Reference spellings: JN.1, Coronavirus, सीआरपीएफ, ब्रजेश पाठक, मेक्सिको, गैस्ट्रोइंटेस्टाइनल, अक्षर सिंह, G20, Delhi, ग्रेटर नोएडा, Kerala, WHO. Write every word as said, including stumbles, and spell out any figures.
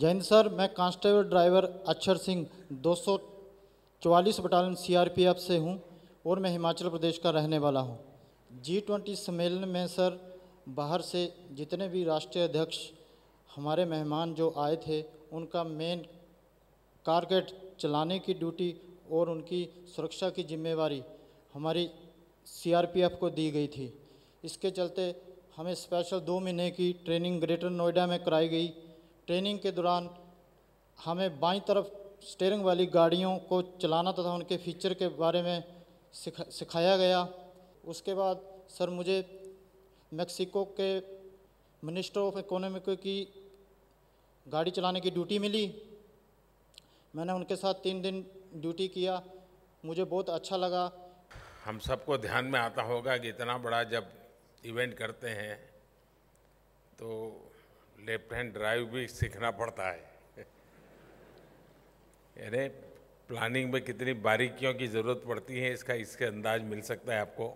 Jain sir, मैं constable driver अक्षर सिंह दो सौ चौवालीस बटालियन सीआरपीएफ से हूं और मैं हिमाचल प्रदेश का रहने वाला हूं। जी ट्वेंटी सम्मेलन में सर बाहर से जितने भी राष्ट्रीय अध्यक्ष हमारे मेहमान जो आए थे उनका मेन कारकेट चलाने की ड्यूटी और उनकी सुरक्षा की जिम्मेवारी हमारी सीआरपीएफ को दी गई थी। इसके चलते हमें स्पेशल दो महीने की ट्रेनिंग ग्रेटर नोएडा में कराई गई। ट्रेनिंग के दौरान हमें बाईं तरफ स्टीयरिंग वाली गाड़ियों को चलाना तथा उनके फीचर के बारे में सिखा, सिखाया गया। उसके बाद सर मुझे मेक्सिको के मिनिस्टर ऑफ इकोनॉमिक की गाड़ी चलाने की ड्यूटी मिली। मैंने उनके साथ तीन दिन ड्यूटी किया, मुझे बहुत अच्छा लगा। हम सबको ध्यान में आता होगा कि इतना बड़ा जब इवेंट करते हैं तो लेफ्ट हैंड ड्राइव भी सीखना पड़ता है, यानी प्लानिंग में कितनी बारीकियों की ज़रूरत पड़ती है इसका इसके अंदाज मिल सकता है आपको।